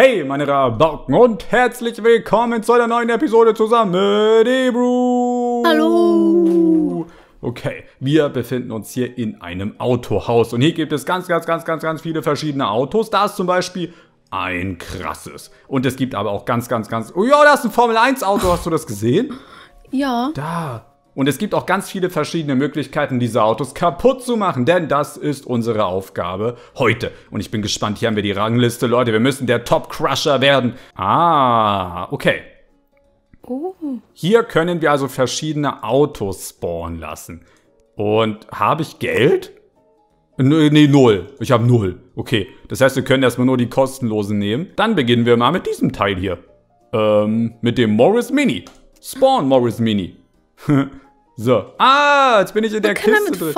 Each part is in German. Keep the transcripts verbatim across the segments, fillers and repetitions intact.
Hey meine Rabauken und herzlich willkommen zu einer neuen Episode zusammen mit Ebru. Hallo. Okay, wir befinden uns hier in einem Autohaus und hier gibt es ganz, ganz, ganz, ganz, ganz viele verschiedene Autos. Da ist zum Beispiel ein krasses und es gibt aber auch ganz, ganz, ganz... Oh ja, da ist ein Formel eins Auto, hast du das gesehen? Ja. Da. Und es gibt auch ganz viele verschiedene Möglichkeiten, diese Autos kaputt zu machen, denn das ist unsere Aufgabe heute. Und ich bin gespannt, hier haben wir die Rangliste, Leute, wir müssen der Top-Crusher werden. Ah, okay. Oh. Hier können wir also verschiedene Autos spawnen lassen. Und habe ich Geld? Nee, nee, null. Ich habe null. Okay, das heißt, wir können erstmal nur die kostenlosen nehmen. Dann beginnen wir mal mit diesem Teil hier. Ähm, mit dem Morris Mini. Spawn Morris Mini. So. Ah, jetzt bin ich in der Kiste drin.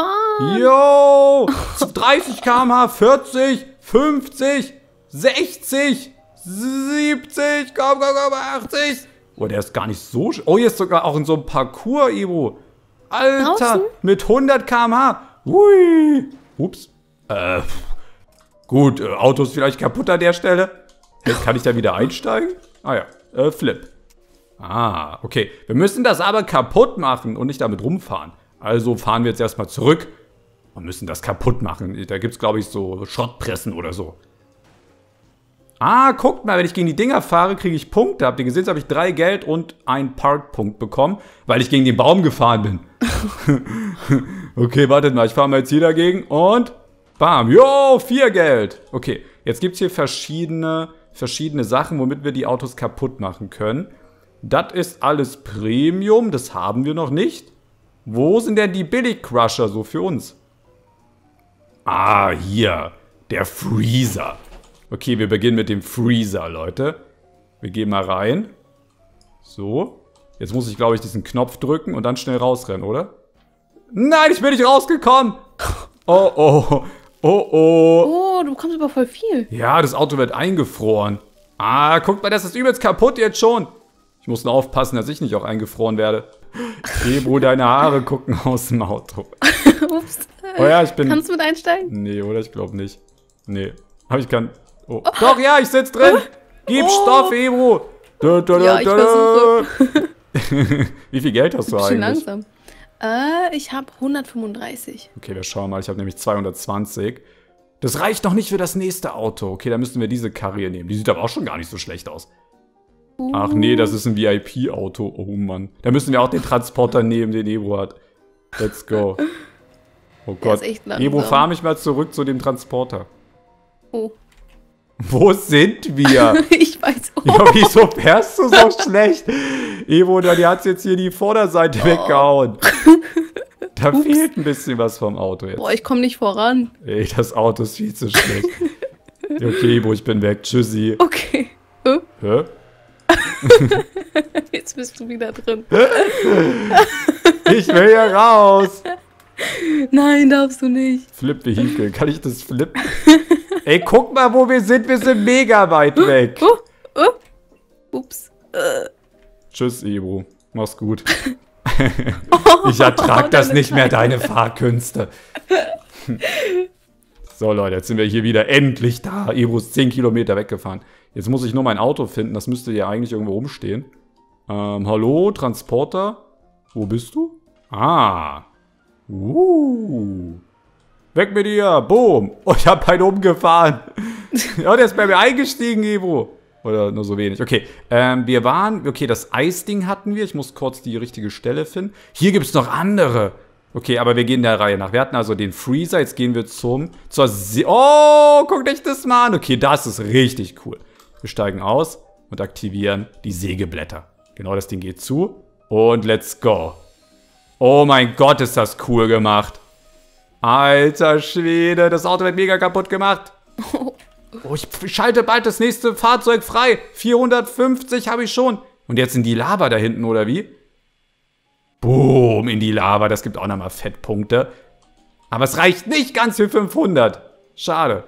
Yo! dreißig Kilometer pro Stunde, vierzig, fünfzig, sechzig, siebzig, komm, komm, komm, achtzig. Oh, der ist gar nicht so... Oh, hier ist sogar auch in so einem Parcours, Ebru. Alter, draußen? Mit hundert Kilometer pro Stunde. Hui. Ups. Äh, gut, äh, Auto ist vielleicht kaputt an der Stelle. Jetzt kann ich da wieder einsteigen. Ah ja, äh, Flip. Ah, okay. Wir müssen das aber kaputt machen und nicht damit rumfahren. Also fahren wir jetzt erstmal zurück und müssen das kaputt machen. Da gibt es, glaube ich, so Schrottpressen oder so. Ah, guckt mal, wenn ich gegen die Dinger fahre, kriege ich Punkte. Habt ihr gesehen, jetzt habe ich drei Geld und einen Parkpunkt bekommen, weil ich gegen den Baum gefahren bin. Okay, wartet mal, ich fahre mal jetzt hier dagegen und bam, jo, vier Geld. Okay, jetzt gibt es hier verschiedene, verschiedene Sachen, womit wir die Autos kaputt machen können. Das ist alles Premium, das haben wir noch nicht. Wo sind denn die Billig-Crusher so für uns? Ah, hier, der Freezer. Okay, wir beginnen mit dem Freezer, Leute. Wir gehen mal rein. So, jetzt muss ich, glaube ich, diesen Knopf drücken und dann schnell rausrennen, oder? Nein, ich bin nicht rausgekommen. Oh, oh, oh, oh. Oh, du bekommst aber voll viel. Ja, das Auto wird eingefroren. Ah, guck mal, das ist übelst kaputt jetzt schon. Ich muss nur aufpassen, dass ich nicht auch eingefroren werde. Ebru, deine Haare gucken aus dem Auto. Ups. Oh ja, ich bin... Kannst du mit einsteigen? Nee, oder? Ich glaube nicht. Nee. Aber ich kann... Oh. Oh. Doch, ja, ich sitz drin. Gib oh. Stoff, Ebru. Da, da, da, ja, ich da, da. Wie viel Geld hast du eigentlich? Langsam. Äh, ich habe hundertfünfunddreißig. Okay, wir schauen mal. Ich habe nämlich zweihundertzwanzig. Das reicht noch nicht für das nächste Auto. Okay, dann müssen wir diese Karriere nehmen. Die sieht aber auch schon gar nicht so schlecht aus. Ach nee, das ist ein V I P Auto. Oh Mann. Da müssen wir auch den Transporter nehmen, den Ebru hat. Let's go. Oh Gott. Ebru, fahr mich mal zurück zu dem Transporter. Oh. Wo sind wir? Ich weiß auch. Ja, wieso fährst du so schlecht? Ebru, die hat jetzt hier die Vorderseite oh. weggehauen. Da Ups. Fehlt ein bisschen was vom Auto jetzt. Boah, ich komme nicht voran. Ey, das Auto ist viel zu schlecht. Okay, Ebru, ich bin weg. Tschüssi. Okay. Hä? Hä? Jetzt bist du wieder drin. Ich will hier raus. Nein, darfst du nicht. Flip-Vehikel. Kann ich das flippen? Ey, guck mal, wo wir sind. Wir sind mega weit weg. Oh, oh, oh. Ups. Uh. Tschüss, Ebru. Mach's gut. Ich ertrag oh, das nicht mehr, deine Fahrkünste. So, Leute, jetzt sind wir hier wieder endlich da. Ebru ist zehn Kilometer weggefahren. Jetzt muss ich nur mein Auto finden. Das müsste ja eigentlich irgendwo rumstehen. Ähm, hallo, Transporter. Wo bist du? Ah. Uh. Weg mit dir. Boom. Oh, ich habe einen umgefahren. Ja, der ist bei mir eingestiegen, Ebru. Oder nur so wenig. Okay, ähm, wir waren... Okay, das Eisding hatten wir. Ich muss kurz die richtige Stelle finden. Hier gibt es noch andere. Okay, aber wir gehen der Reihe nach. Wir hatten also den Freezer. Jetzt gehen wir zum... Zur See oh, guck dich das mal an. Okay, das ist richtig cool. Wir steigen aus und aktivieren die Sägeblätter. Genau, das Ding geht zu. Und let's go. Oh mein Gott, ist das cool gemacht. Alter Schwede, das Auto wird mega kaputt gemacht. Oh, ich schalte bald das nächste Fahrzeug frei. vierhundertfünfzig habe ich schon. Und jetzt in die Lava da hinten, oder wie? Boom, in die Lava. Das gibt auch nochmal Fettpunkte. Aber es reicht nicht ganz für fünfhundert. Schade.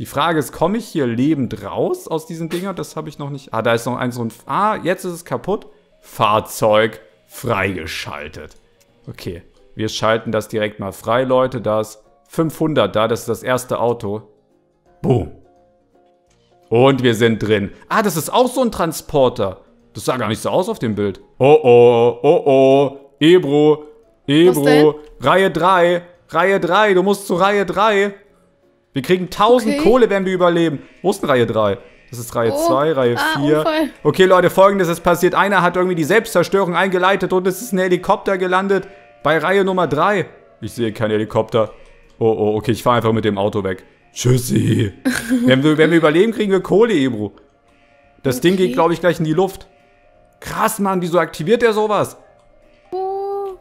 Die Frage ist, komme ich hier lebend raus aus diesen Dinger? Das habe ich noch nicht. Ah, da ist noch eins und... Ah, jetzt ist es kaputt. Fahrzeug freigeschaltet. Okay, wir schalten das direkt mal frei, Leute. Da ist fünfhundert da. Das ist das erste Auto. Boom. Und wir sind drin. Ah, das ist auch so ein Transporter. Das sah gar nicht so aus auf dem Bild. Oh, oh, oh, oh. Ebru, Ebru. Reihe drei. Reihe drei. Du musst zu Reihe drei. Wir kriegen tausend okay. Kohle, wenn wir überleben. Wo ist denn Reihe drei? Das ist Reihe zwei, oh. Reihe vier. Ah, okay, Leute, Folgendes ist passiert. Einer hat irgendwie die Selbstzerstörung eingeleitet und es ist ein Helikopter gelandet. Bei Reihe Nummer drei. Ich sehe keinen Helikopter. Oh, oh, okay, ich fahre einfach mit dem Auto weg. Tschüssi. wenn, wir, wenn wir überleben, kriegen wir Kohle, Ebru. Das okay. Ding geht, glaube ich, gleich in die Luft. Krass, Mann, wieso aktiviert der sowas? Oh.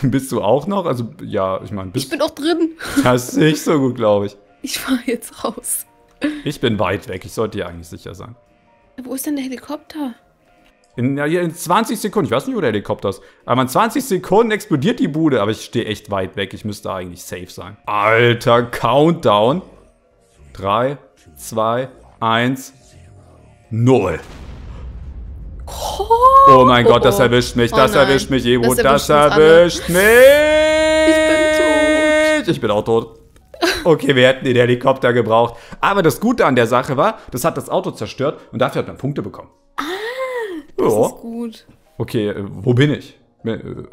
Bist du auch noch? Also, ja, ich meine... Ich bin auch drin. Das ist nicht so gut, glaube ich. Ich fahre jetzt raus. Ich bin weit weg, ich sollte dir eigentlich sicher sein. Wo ist denn der Helikopter? In, in zwanzig Sekunden, ich weiß nicht, wo der Helikopter ist. Aber in zwanzig Sekunden explodiert die Bude. Aber ich stehe echt weit weg, ich müsste eigentlich safe sein. Alter, Countdown. drei, zwei, eins, null. Oh mein oh, Gott, das erwischt mich, das oh erwischt mich, Ebru, das erwischt, das erwischt mich. Ich bin tot. Ich bin auch tot. Okay, wir hätten den Helikopter gebraucht. Aber das Gute an der Sache war, das hat das Auto zerstört und dafür hat man Punkte bekommen. Ah. Das ja. ist gut. Okay, wo bin ich?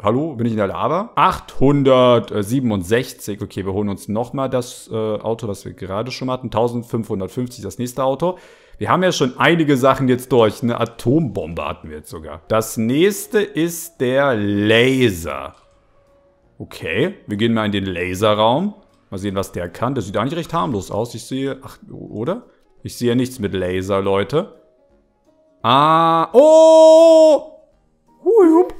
Hallo, bin ich in der Lava? achthundertsiebenundsechzig. Okay, wir holen uns nochmal das äh, Auto, was wir gerade schon hatten. eintausendfünfhundertfünfzig, das nächste Auto. Wir haben ja schon einige Sachen jetzt durch. Eine Atombombe hatten wir jetzt sogar. Das nächste ist der Laser. Okay, wir gehen mal in den Laserraum. Mal sehen, was der kann. Das sieht eigentlich recht harmlos aus. Ich sehe... Ach, oder? Ich sehe nichts mit Laser, Leute. Ah, oh! Huiup.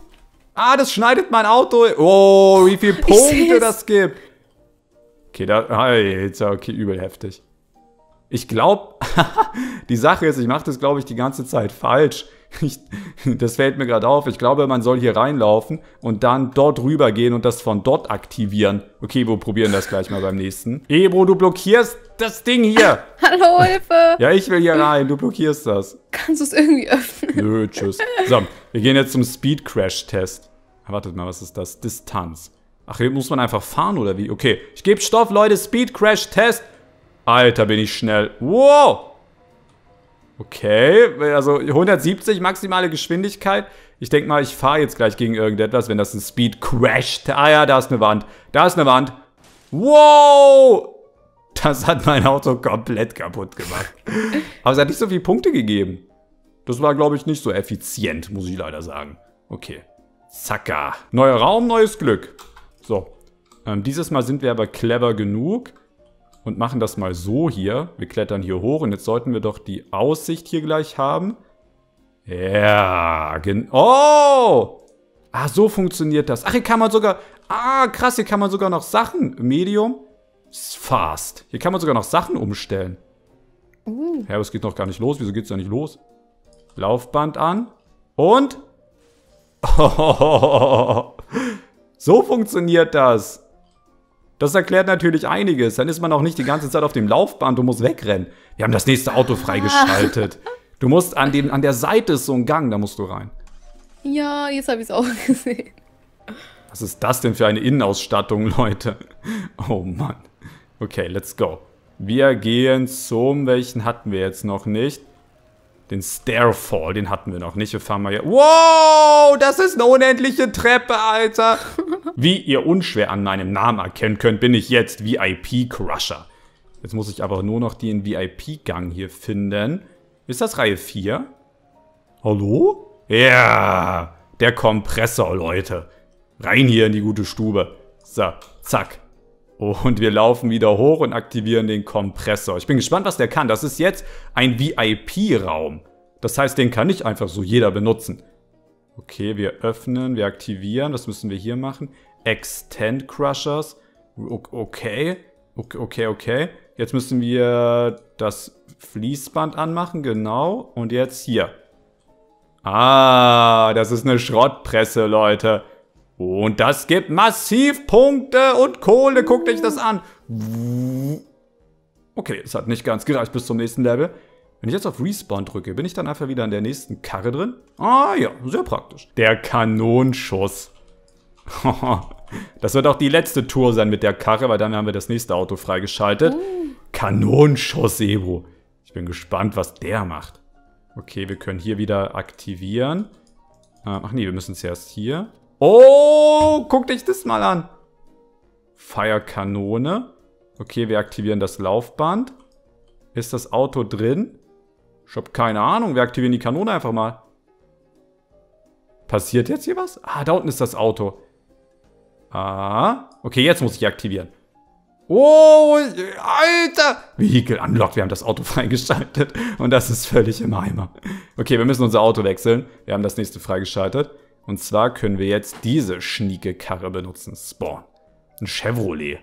Ah, das schneidet mein Auto. Oh, wie viele Punkte das gibt. Okay, da, Alter, okay, übel heftig. Ich glaube, die Sache ist, ich mache das, glaube ich, die ganze Zeit falsch. Ich, das fällt mir gerade auf. Ich glaube, man soll hier reinlaufen und dann dort rüber gehen und das von dort aktivieren. Okay, wir probieren das gleich mal beim nächsten. Ebru, du blockierst das Ding hier. Hallo, Hilfe. Ja, ich will hier rein. Du blockierst das. Kannst du es irgendwie öffnen? Nö, tschüss. So, wir gehen jetzt zum Speed-Crash-Test. Wartet mal, was ist das? Distanz. Ach, hier muss man einfach fahren, oder wie? Okay, ich gebe Stoff, Leute. Speed-Crash-Test. Alter, bin ich schnell. Wow. Okay, also hundertsiebzig maximale Geschwindigkeit. Ich denke mal, ich fahre jetzt gleich gegen irgendetwas, wenn das ein Speed crasht. Ah ja, da ist eine Wand. Da ist eine Wand. Wow! Das hat mein Auto komplett kaputt gemacht. Aber es hat nicht so viele Punkte gegeben. Das war, glaube ich, nicht so effizient, muss ich leider sagen. Okay. Zacka. Neuer Raum, neues Glück. So. Ähm, dieses Mal sind wir aber clever genug. Und machen das mal so hier. Wir klettern hier hoch und jetzt sollten wir doch die Aussicht hier gleich haben. Ja, genau. Oh! Ah, so funktioniert das. Ach, hier kann man sogar... Ah, krass, hier kann man sogar noch Sachen... Medium. Fast. Hier kann man sogar noch Sachen umstellen. Uh. Ja, aber es geht noch gar nicht los. Wieso geht es da nicht los? Laufband an. Und... Oh. So funktioniert das. Das erklärt natürlich einiges. Dann ist man auch nicht die ganze Zeit auf dem Laufband. Du musst wegrennen. Wir haben das nächste Auto freigeschaltet. Du musst an dem, an der Seite ist so ein Gang. Da musst du rein. Ja, jetzt habe ich es auch gesehen. Was ist das denn für eine Innenausstattung, Leute? Oh Mann. Okay, let's go. Wir gehen zum, welchen hatten wir jetzt noch nicht? Den Stairfall, den hatten wir noch nicht. Wir fahren mal hier. Wow, das ist eine unendliche Treppe, Alter. Wie ihr unschwer an meinem Namen erkennen könnt, bin ich jetzt V I P-Crusher. Jetzt muss ich aber nur noch den V I P-Gang hier finden. Ist das Reihe vier? Hallo? Ja, yeah, der Kompressor, Leute. Rein hier in die gute Stube. So, zack. Und wir laufen wieder hoch und aktivieren den Kompressor. Ich bin gespannt, was der kann. Das ist jetzt ein V I P-Raum. Das heißt, den kann nicht einfach so jeder benutzen. Okay, wir öffnen, wir aktivieren. Was müssen wir hier machen? Extend Crushers. Okay. Okay, okay. Jetzt müssen wir das Fließband anmachen. Genau. Und jetzt hier. Ah, das ist eine Schrottpresse, Leute. Und das gibt massiv Punkte und Kohle. Guckt euch das an. Okay, es hat nicht ganz gereicht bis zum nächsten Level. Wenn ich jetzt auf Respawn drücke, bin ich dann einfach wieder in der nächsten Karre drin? Ah ja, sehr praktisch. Der Kanonenschuss. Das wird auch die letzte Tour sein mit der Karre, weil dann haben wir das nächste Auto freigeschaltet. Kanonenschuss, Ebru. Ich bin gespannt, was der macht. Okay, wir können hier wieder aktivieren. Ähm, ach nee, wir müssen zuerst hier. Oh, guck dich das mal an. Feierkanone. Okay, wir aktivieren das Laufband. Ist das Auto drin? Ich hab keine Ahnung. Wir aktivieren die Kanone einfach mal. Passiert jetzt hier was? Ah, da unten ist das Auto. Ah, okay, jetzt muss ich aktivieren. Oh, Alter! Vehicle unlocked. Wir haben das Auto freigeschaltet. Und das ist völlig im Eimer. Okay, wir müssen unser Auto wechseln. Wir haben das nächste freigeschaltet. Und zwar können wir jetzt diese schnieke Karre benutzen. Spawn. Ein Chevrolet.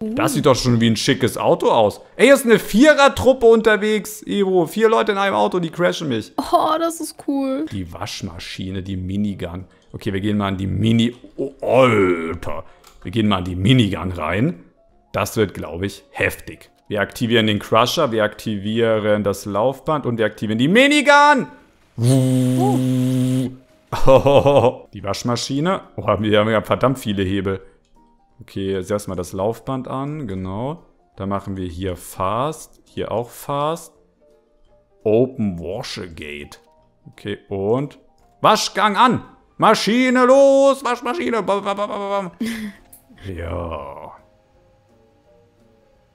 Das sieht doch schon wie ein schickes Auto aus. Ey, hier ist eine Vierertruppe unterwegs, Ebru. Vier Leute in einem Auto, die crashen mich. Oh, das ist cool. Die Waschmaschine, die Minigun. Okay, wir gehen mal an die Mini... Oh, Alter. Wir gehen mal an die Minigun rein. Das wird, glaube ich, heftig. Wir aktivieren den Crusher, wir aktivieren das Laufband und wir aktivieren die Minigun. Oh. Die Waschmaschine. Oh, wir haben ja verdammt viele Hebel. Okay, jetzt erstmal das Laufband an, genau. Dann machen wir hier Fast, hier auch Fast. Open Washegate. Okay, und Waschgang an! Maschine los! Waschmaschine! Bam, bam, bam, bam. Ja.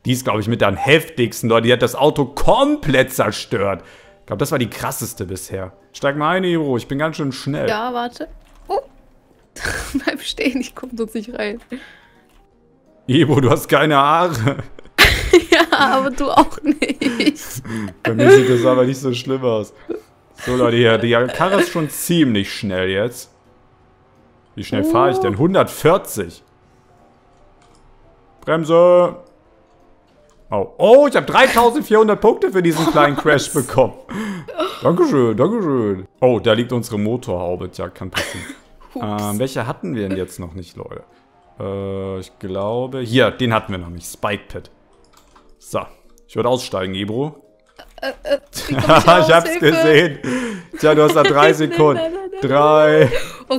Die ist, glaube ich, mit am heftigsten, Leute. Die hat das Auto komplett zerstört. Ich glaube, das war die krasseste bisher. Steig mal ein, Ebru. Ich bin ganz schön schnell. Ja, warte. Oh. Bleib stehen, ich komme sonst nicht rein. Ebru, du hast keine Haare. Ja, aber du auch nicht. Bei mir sieht das aber nicht so schlimm aus. So, Leute, hier, die Karre ist schon ziemlich schnell jetzt. Wie schnell oh. fahre ich denn? hundertvierzig. Bremse. Oh, oh, ich habe dreitausendvierhundert Punkte für diesen kleinen Crash bekommen. Dankeschön, dankeschön. Oh, da liegt unsere Motorhaube. Tja, kann passieren. Ähm, welche hatten wir denn jetzt noch nicht, Leute? Äh, ich glaube... Hier, den hatten wir noch nicht. Spike Pit. So. Ich würde aussteigen, Ebru. Äh, äh, ich, ich hab's Hilfe. gesehen. Tja, du hast da drei Sekunden. Drei,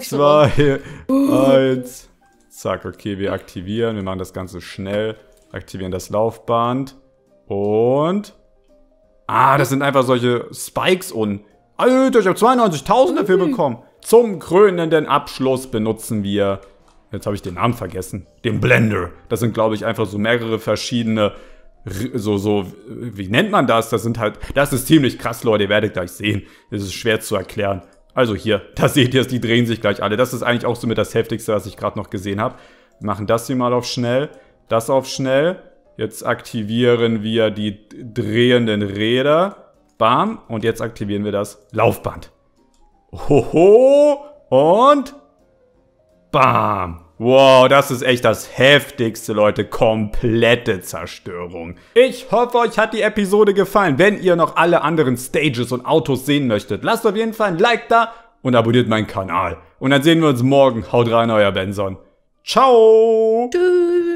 zwei, eins. Zack, okay, wir aktivieren. Wir machen das Ganze schnell. Aktivieren das Laufband. Und... Ah, das sind einfach solche Spikes und... Alter, ich habe zweiundneunzigtausend dafür bekommen. Zum krönenden Abschluss benutzen wir... Jetzt habe ich den Namen vergessen. Den Blender. Das sind, glaube ich, einfach so mehrere verschiedene... So, so... Wie nennt man das? Das sind halt... Das ist ziemlich krass, Leute. Ihr werdet gleich sehen. Das ist schwer zu erklären. Also hier, da seht ihr es. Die drehen sich gleich alle. Das ist eigentlich auch so mit das Heftigste, was ich gerade noch gesehen habe. Wir machen das hier mal auf schnell. Das auf schnell. Jetzt aktivieren wir die drehenden Räder. Bam. Und jetzt aktivieren wir das Laufband. Hoho. Und... Bam. Wow, das ist echt das heftigste, Leute. Komplette Zerstörung. Ich hoffe, euch hat die Episode gefallen. Wenn ihr noch alle anderen Stages und Autos sehen möchtet, lasst auf jeden Fall ein Like da und abonniert meinen Kanal. Und dann sehen wir uns morgen. Haut rein, euer Benson. Ciao. Tschüss.